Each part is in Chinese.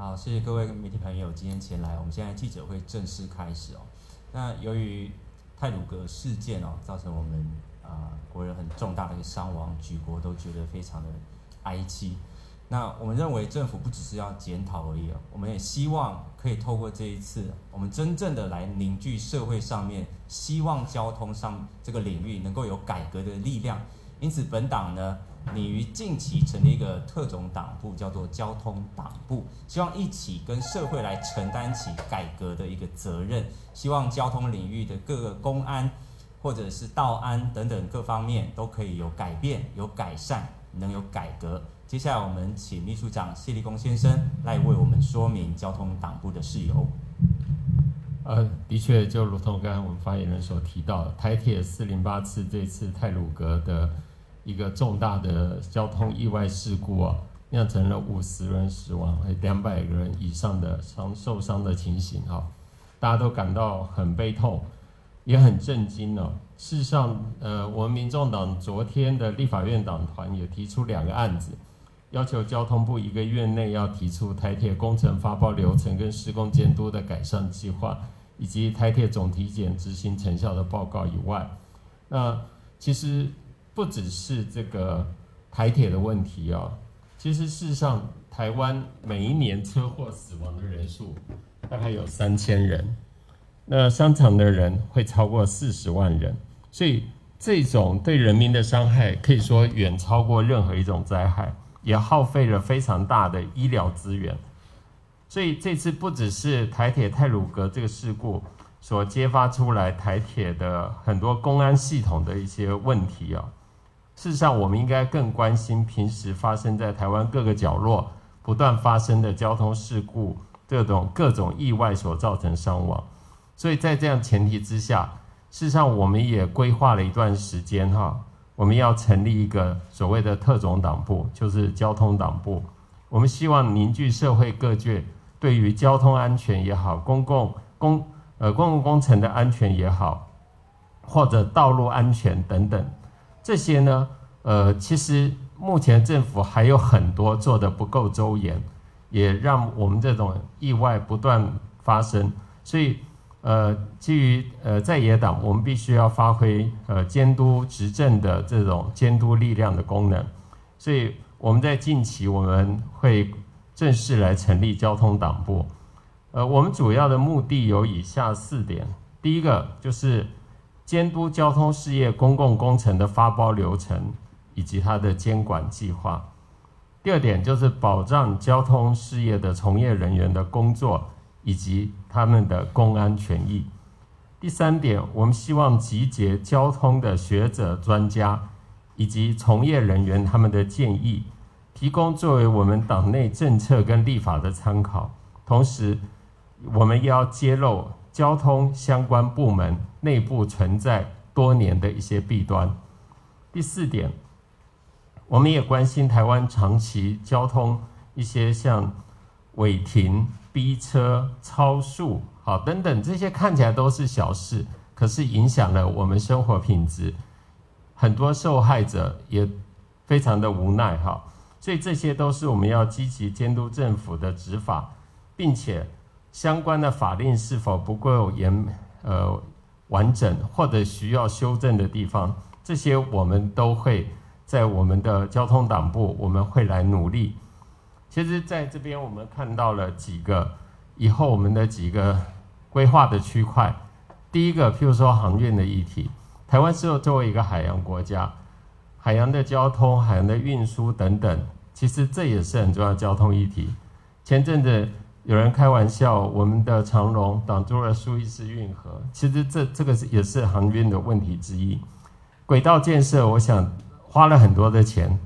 好，谢谢各位媒体朋友今天前来，我们现在记者会正式开始哦。那由于太鲁阁事件哦，造成我们国人很重大的一个伤亡，举国都觉得非常的哀戚。那我们认为政府不只是要检讨而已哦，我们也希望可以透过这一次，我们真正的来凝聚社会上面，希望交通上这个领域能够有改革的力量。因此，本党呢，拟于近期成立一个特种党部，叫做交通党部，希望一起跟社会来承担起改革的一个责任。希望交通领域的各个公安或者是道安等等各方面都可以有改变、有改善，能有改革。接下来我们请秘书长谢立功先生来为我们说明交通党部的事由。的确，就如同刚才我们发言人所提到的，台铁408次这次太鲁阁的一个重大的交通意外事故啊，酿成了50人死亡，还有200个人以上的受伤的情形啊，大家都感到很悲痛，也很震惊哦。事实上，我们民众党昨天的立法院党团也提出2个案子，要求交通部1个月内要提出台铁工程发包流程跟施工监督的改善计划，以及台铁总体检执行成效的报告以外，那其实不只是这个台铁的问题哦，其实事实上，台湾每一年车祸死亡的人数大概有3000人，那伤残的人会超过40万人，所以这种对人民的伤害可以说远超过任何一种灾害，也耗费了非常大的医疗资源。所以这次不只是台铁太鲁阁这个事故所揭发出来台铁的很多公安系统的一些问题哦。事实上，我们应该更关心平时发生在台湾各个角落不断发生的交通事故，这种各种意外所造成伤亡。所以在这样前提之下，事实上我们也规划了一段时间哈，我们要成立一个所谓的特种党部，就是交通党部。我们希望凝聚社会各界对于交通安全也好，公共工程的安全也好，或者道路安全等等。这些呢，其实目前政府还有很多做得不够周延，也让我们这种意外不断发生。所以，基于在野党，我们必须要发挥监督执政的这种监督力量的功能。所以我们在近期我们会正式来成立交通党部。我们主要的目的有以下4点：第一个就是监督交通事业公共工程的发包流程以及它的监管计划；第2点就是保障交通事业的从业人员的工作以及他们的公安权益；第3点，我们希望集结交通的学者、专家以及从业人员他们的建议，提供作为我们党内政策跟立法的参考。同时，我们也要揭露交通相关部门内部存在多年的一些弊端。第4点，我们也关心台湾长期交通一些像违停、逼车、超速等等，这些看起来都是小事，可是影响了我们生活品质，很多受害者也非常的无奈哈。所以这些都是我们要积极监督政府的执法，并且相关的法令是否不够完整，或者需要修正的地方，这些我们都会在我们的交通党部，我们会来努力。其实在这边我们看到了以后我们的几个规划的区块。第一个，譬如说航运的议题，台湾是作为一个海洋国家，海洋的交通、海洋的运输等等，其实这也是很重要的交通议题。前阵子有人开玩笑，我们的长荣挡住了苏伊士运河，其实这个也是航运的问题之一。轨道建设，我想花了很多的钱，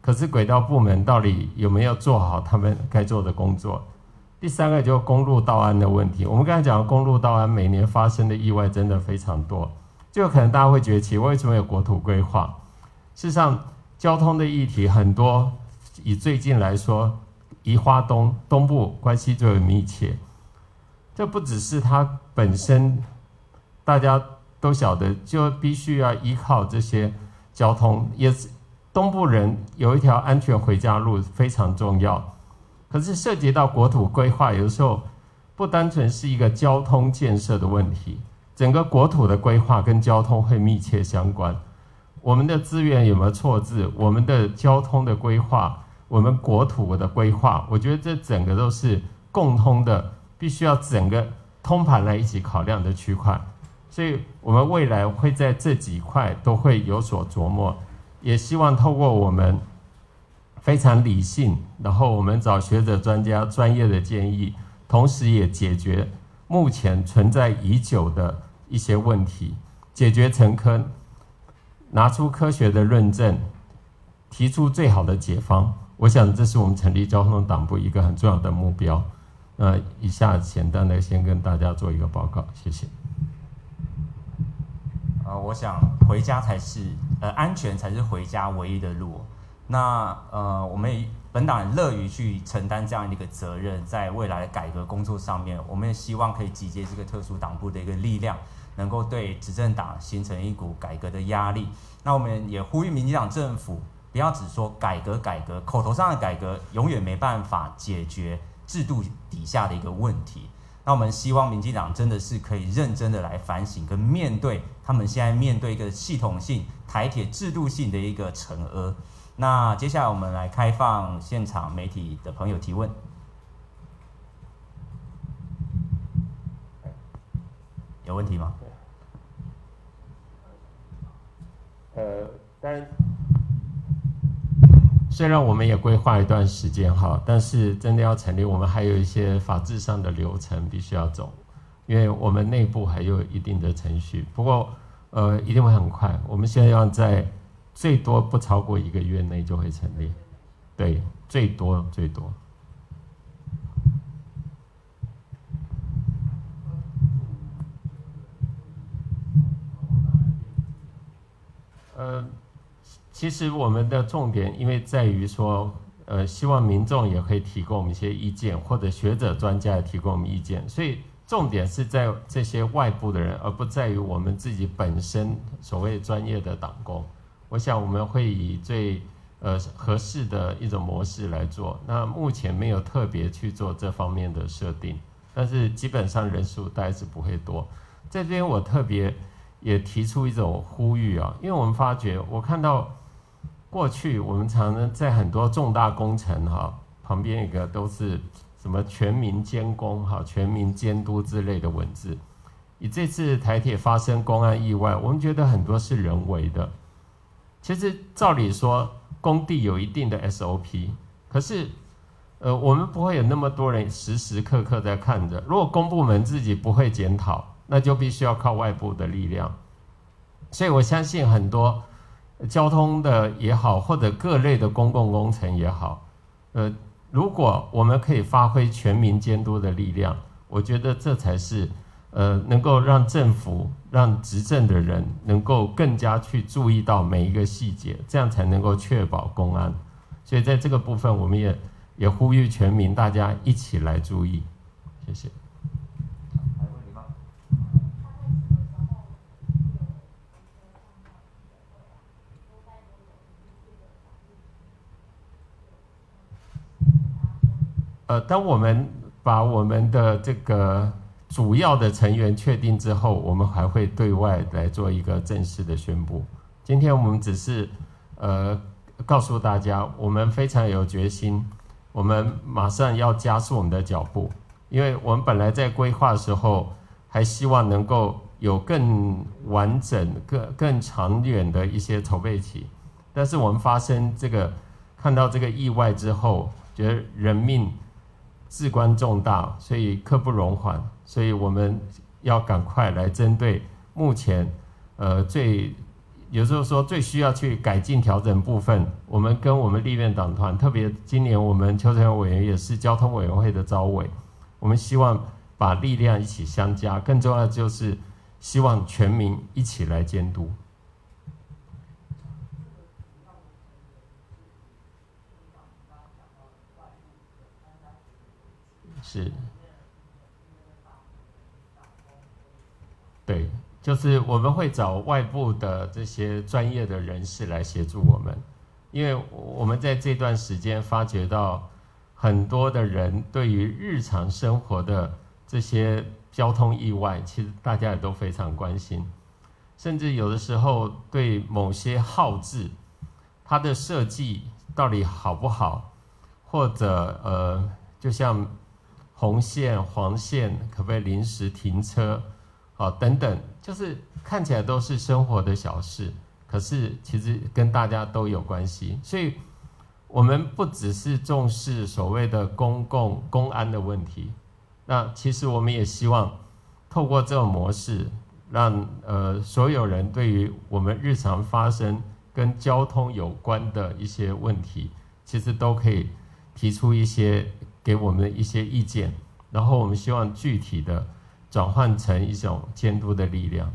可是轨道部门到底有没有做好他们该做的工作？第3个就是公路道安的问题。我们刚才讲公路道安每年发生的意外真的非常多，就可能大家会觉得奇怪，为什么有国土规划？事实上，交通的议题很多，以最近来说，宜花东东部关系最为密切，这不只是它本身，大家都晓得，就必须要依靠这些交通。也是东部人有一条安全回家路非常重要，可是涉及到国土规划，有时候不单纯是一个交通建设的问题，整个国土的规划跟交通会密切相关。我们的资源有没有错置？我们的交通的规划，我们国土的规划，我觉得这整个都是共通的，必须要整个通盘来一起考量的区块。所以我们未来会在这几块都会有所琢磨，也希望透过我们非常理性，然后我们找学者专家专业的建议，同时也解决目前存在已久的一些问题，解决成坑，拿出科学的论证，提出最好的解方。我想这是我们成立交通党部一个很重要的目标。以下简单的先跟大家做一个报告，谢谢。我想回家才是安全才是回家唯一的路。那我们也本党也乐于去承担这样一个责任，在未来的改革工作上面，我们也希望可以集结这个特殊党部的一个力量，能够对执政党形成一股改革的压力。那我们也呼吁民进党政府不要只说改革改革，口头上的改革永远没办法解决制度底下的一个问题。那我们希望民进党真的是可以认真的来反省跟面对他们现在面对一个系统性台铁制度性的一个惩恶。那接下来我们来开放现场媒体的朋友提问。有问题吗？当然，虽然我们也规划一段时间哈，但是真的要成立，我们还有一些法制上的流程必须要走，因为我们内部还有一定的程序。不过，一定会很快。我们现在要在最多不超过1个月内就会成立，对，最多最多。其实我们的重点，因为在于说，希望民众也可以提供我们一些意见，或者学者专家也提供我们意见，所以重点是在这些外部的人，而不在于我们自己本身所谓专业的党工。我想我们会以最合适的一种模式来做。那目前没有特别去做这方面的设定，但是基本上人数大概是不会多。在这边我特别也提出一种呼吁啊，因为我们发觉，我看到过去我们常常在很多重大工程哈旁边一个都是什么全民监工哈、全民监督之类的文字。以这次台铁发生公安意外，我们觉得很多是人为的。其实照理说，工地有一定的 SOP， 可是，我们不会有那么多人时时刻刻在看着。如果公部门自己不会检讨，那就必须要靠外部的力量。所以我相信很多交通的也好，或者各类的公共工程也好，如果我们可以发挥全民监督的力量，我觉得这才是能够让政府、让执政的人能够更加去注意到每一个细节，这样才能够确保公安。所以在这个部分，我们也呼吁全民大家一起来注意。谢谢。当我们把我们的这个主要的成员确定之后，我们还会对外来做一个正式的宣布。今天我们只是告诉大家，我们非常有决心，我们马上要加速我们的脚步，因为我们本来在规划的时候，还希望能够有更完整、更长远的一些筹备期。但是我们看到这个意外之后，觉得人命至关重大，所以刻不容缓。所以我们要赶快来针对目前，有时候说最需要去改进调整部分，我们跟我们立院党团，特别今年我们邱成元委员也是交通委员会的召委，我们希望把力量一起相加，更重要的就是希望全民一起来监督。是，对，就是我们会找外部的这些专业的人士来协助我们，因为我们在这段时间发觉到，很多的人对于日常生活的这些交通意外，其实大家也都非常关心，甚至有的时候对某些号志，它的设计到底好不好，或者就像红线、黄线可不可以临时停车，啊等等，就是看起来都是生活的小事，可是其实跟大家都有关系，所以我们不只是重视所谓的公安的问题，那其实我们也希望透过这种模式，让所有人对于我们日常发生跟交通有关的一些问题，其实都可以提出一些给我们一些意见，然后我们希望具体的转换成一种监督的力量。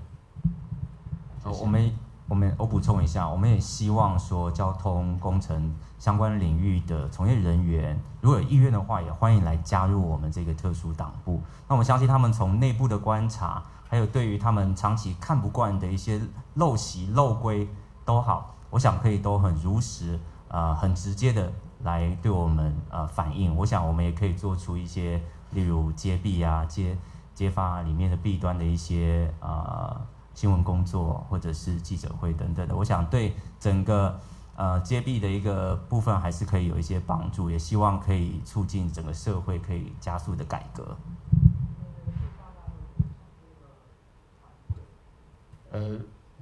我补充一下，我们也希望说交通工程相关领域的从业人员，如果有意愿的话，也欢迎来加入我们这个特殊党部。那我相信他们从内部的观察，还有对于他们长期看不惯的一些陋习陋规都好，我想可以都很如实很直接的来对我们反映。我想我们也可以做出一些，例如揭弊啊、揭发里面的弊端的一些新闻工作或者是记者会等等的，我想对整个揭弊的一个部分还是可以有一些帮助，也希望可以促进整个社会可以加速的改革。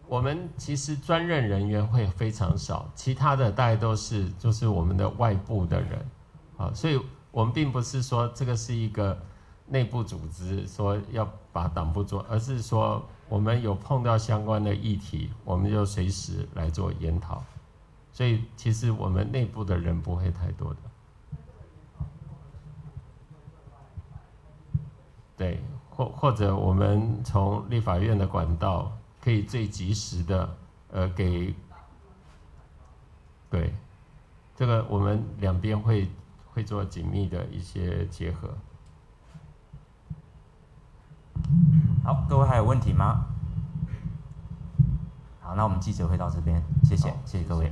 我们其实专任人员会非常少，其他的大概都是就是我们的外部的人，啊，所以我们并不是说这个是一个内部组织说要把党部做，而是说我们有碰到相关的议题，我们就随时来做研讨，所以其实我们内部的人不会太多的。对，或者我们从立法院的管道可以最及时的给，对，这个我们两边会做紧密的一些结合。好，各位还有问题吗？好，那我们记者会到这边，谢谢，谢谢各位。